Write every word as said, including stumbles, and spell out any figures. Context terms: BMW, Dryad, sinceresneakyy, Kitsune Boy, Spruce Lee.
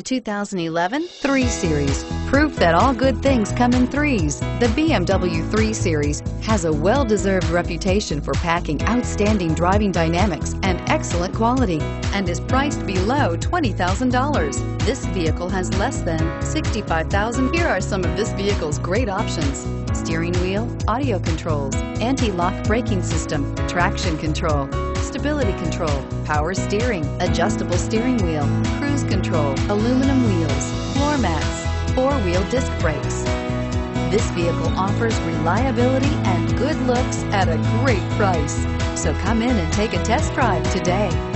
The two thousand eleven three series, proof that all good things come in threes. The B M W three series has a well-deserved reputation for packing outstanding driving dynamics and excellent quality, and is priced below twenty thousand dollars. This vehicle has less than sixty-five thousand. Here are some of this vehicle's great options: steering wheel audio controls, anti-lock braking system, traction control, stability control, power steering, adjustable steering wheel, cruise control, aluminum wheels, floor mats, four-wheel disc brakes. This vehicle offers reliability and good looks at a great price. So come in and take a test drive today.